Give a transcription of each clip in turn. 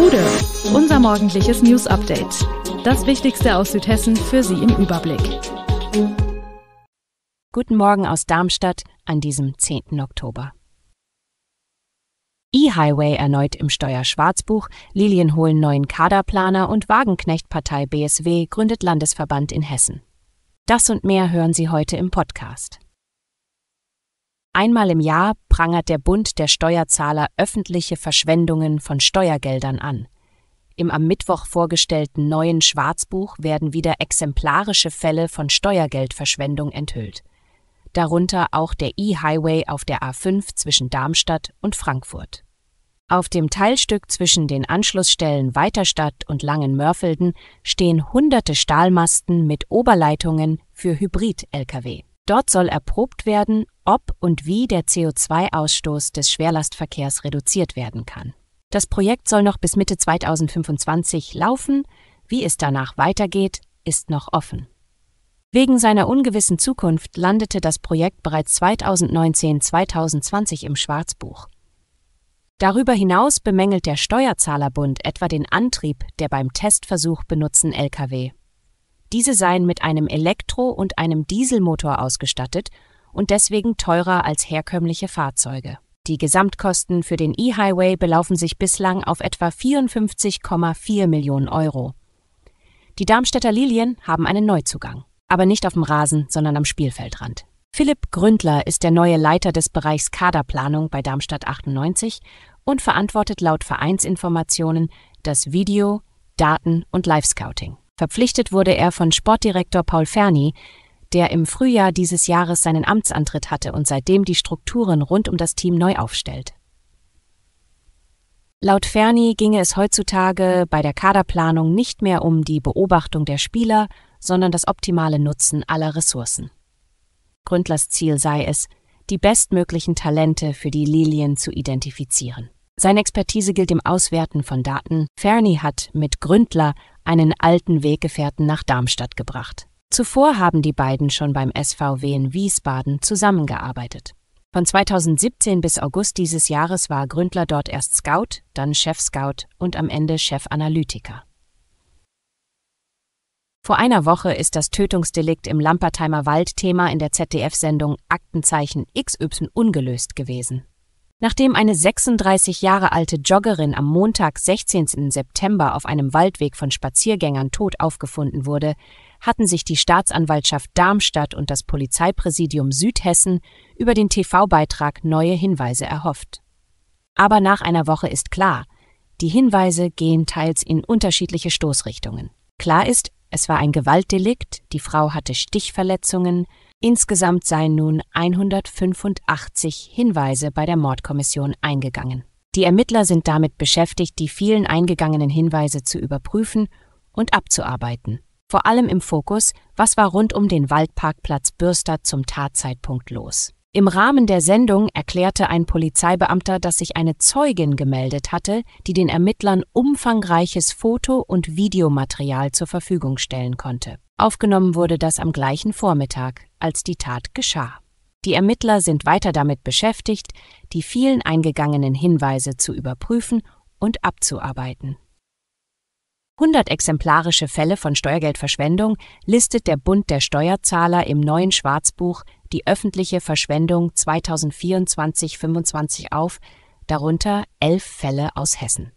Hude, unser morgendliches News-Update. Das Wichtigste aus Südhessen für Sie im Überblick. Guten Morgen aus Darmstadt an diesem 10. Oktober. E-Highway erneut im Steuer-Schwarzbuch, Lilien holen neuen Kaderplaner und Wagenknecht-Partei BSW gründet Landesverband in Hessen. Das und mehr hören Sie heute im Podcast. Einmal im Jahr prangert der Bund der Steuerzahler öffentliche Verschwendungen von Steuergeldern an. Im am Mittwoch vorgestellten neuen Schwarzbuch werden wieder exemplarische Fälle von Steuergeldverschwendung enthüllt. Darunter auch der E-Highway auf der A5 zwischen Darmstadt und Frankfurt. Auf dem Teilstück zwischen den Anschlussstellen Weiterstadt und Langenmörfelden stehen hunderte Stahlmasten mit Oberleitungen für Hybrid-Lkw. Dort soll erprobt werden, ob und wie der CO2-Ausstoß des Schwerlastverkehrs reduziert werden kann. Das Projekt soll noch bis Mitte 2025 laufen. Wie es danach weitergeht, ist noch offen. Wegen seiner ungewissen Zukunft landete das Projekt bereits 2019/2020 im Schwarzbuch. Darüber hinaus bemängelt der Steuerzahlerbund etwa den Antrieb der beim Testversuch benutzten Lkw. Diese seien mit einem Elektro- und einem Dieselmotor ausgestattet und deswegen teurer als herkömmliche Fahrzeuge. Die Gesamtkosten für den E-Highway belaufen sich bislang auf etwa 54,4 Millionen Euro. Die Darmstädter Lilien haben einen Neuzugang, aber nicht auf dem Rasen, sondern am Spielfeldrand. Philipp Gründler ist der neue Leiter des Bereichs Kaderplanung bei Darmstadt 98 und verantwortet laut Vereinsinformationen das Video-, Daten- und Live-Scouting. Verpflichtet wurde er von Sportdirektor Paul Ferny, der im Frühjahr dieses Jahres seinen Amtsantritt hatte und seitdem die Strukturen rund um das Team neu aufstellt. Laut Ferny ginge es heutzutage bei der Kaderplanung nicht mehr um die Beobachtung der Spieler, sondern das optimale Nutzen aller Ressourcen. Gründlers Ziel sei es, die bestmöglichen Talente für die Lilien zu identifizieren. Seine Expertise gilt im Auswerten von Daten. Ferny hat mit Gründler einen alten Weggefährten nach Darmstadt gebracht. Zuvor haben die beiden schon beim SVW in Wiesbaden zusammengearbeitet. Von 2017 bis August dieses Jahres war Gründler dort erst Scout, dann Chef-Scout und am Ende Chefanalytiker. Vor einer Woche ist das Tötungsdelikt im Lampertheimer Wald Thema in der ZDF-Sendung Aktenzeichen XY ungelöst gewesen. Nachdem eine 36 Jahre alte Joggerin am Montag, 16. September auf einem Waldweg von Spaziergängern tot aufgefunden wurde, hatten sich die Staatsanwaltschaft Darmstadt und das Polizeipräsidium Südhessen über den TV-Beitrag neue Hinweise erhofft. Aber nach einer Woche ist klar, die Hinweise gehen teils in unterschiedliche Stoßrichtungen. Klar ist, es war ein Gewaltdelikt, die Frau hatte Stichverletzungen. Insgesamt seien nun 185 Hinweise bei der Mordkommission eingegangen. Die Ermittler sind damit beschäftigt, die vielen eingegangenen Hinweise zu überprüfen und abzuarbeiten. Vor allem im Fokus, was war rund um den Waldparkplatz Bürstadt zum Tatzeitpunkt los. Im Rahmen der Sendung erklärte ein Polizeibeamter, dass sich eine Zeugin gemeldet hatte, die den Ermittlern umfangreiches Foto- und Videomaterial zur Verfügung stellen konnte. Aufgenommen wurde das am gleichen Vormittag, als die Tat geschah. Die Ermittler sind weiter damit beschäftigt, die vielen eingegangenen Hinweise zu überprüfen und abzuarbeiten. 100 exemplarische Fälle von Steuergeldverschwendung listet der Bund der Steuerzahler im neuen Schwarzbuch die öffentliche Verschwendung 2024-25 auf, darunter 11 Fälle aus Hessen.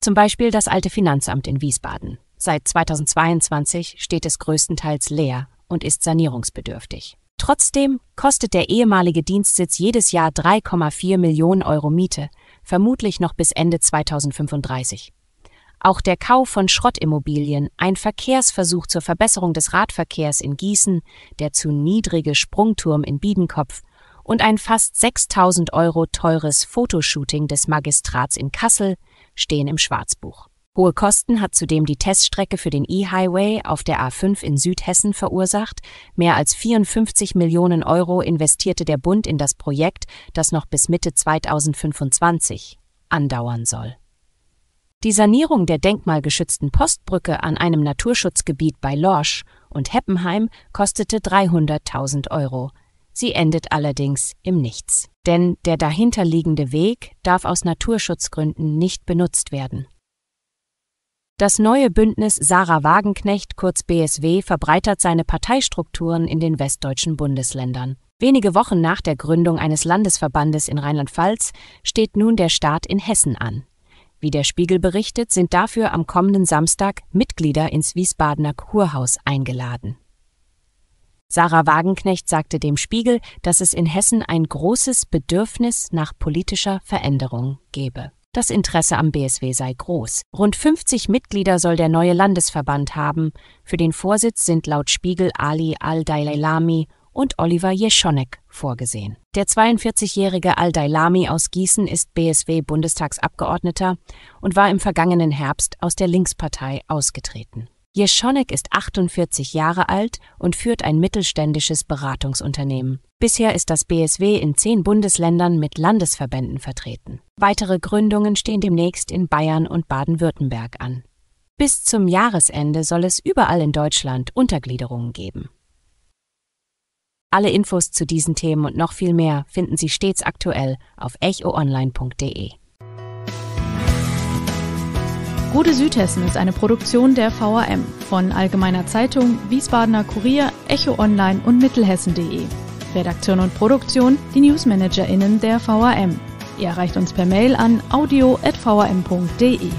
Zum Beispiel das alte Finanzamt in Wiesbaden. Seit 2022 steht es größtenteils leer und ist sanierungsbedürftig. Trotzdem kostet der ehemalige Dienstsitz jedes Jahr 3,4 Millionen Euro Miete, vermutlich noch bis Ende 2035. Auch der Kauf von Schrottimmobilien, ein Verkehrsversuch zur Verbesserung des Radverkehrs in Gießen, der zu niedrige Sprungturm in Biedenkopf und ein fast 6.000 Euro teures Fotoshooting des Magistrats in Kassel stehen im Schwarzbuch. Hohe Kosten hat zudem die Teststrecke für den E-Highway auf der A5 in Südhessen verursacht. Mehr als 54 Millionen Euro investierte der Bund in das Projekt, das noch bis Mitte 2025 andauern soll. Die Sanierung der denkmalgeschützten Postbrücke an einem Naturschutzgebiet bei Lorsch und Heppenheim kostete 300.000 Euro. Sie endet allerdings im Nichts. Denn der dahinterliegende Weg darf aus Naturschutzgründen nicht benutzt werden. Das neue Bündnis Sarah Wagenknecht, kurz BSW, verbreitert seine Parteistrukturen in den westdeutschen Bundesländern. Wenige Wochen nach der Gründung eines Landesverbandes in Rheinland-Pfalz steht nun der Start in Hessen an. Wie der Spiegel berichtet, sind dafür am kommenden Samstag Mitglieder ins Wiesbadener Kurhaus eingeladen. Sarah Wagenknecht sagte dem Spiegel, dass es in Hessen ein großes Bedürfnis nach politischer Veränderung gebe. Das Interesse am BSW sei groß. Rund 50 Mitglieder soll der neue Landesverband haben. Für den Vorsitz sind laut Spiegel Ali Al-Dailami und Oliver Jeschonek vorgesehen. Der 42-jährige Al-Dailami aus Gießen ist BSW-Bundestagsabgeordneter und war im vergangenen Herbst aus der Linkspartei ausgetreten. Jeschonek ist 48 Jahre alt und führt ein mittelständisches Beratungsunternehmen. Bisher ist das BSW in 10 Bundesländern mit Landesverbänden vertreten. Weitere Gründungen stehen demnächst in Bayern und Baden-Württemberg an. Bis zum Jahresende soll es überall in Deutschland Untergliederungen geben. Alle Infos zu diesen Themen und noch viel mehr finden Sie stets aktuell auf echo-online.de. Gute Südhessen ist eine Produktion der VRM von Allgemeiner Zeitung, Wiesbadener Kurier, Echo Online und Mittelhessen.de. Redaktion und Produktion, die NewsmanagerInnen der VRM. Ihr erreicht uns per Mail an audio@vrm.de.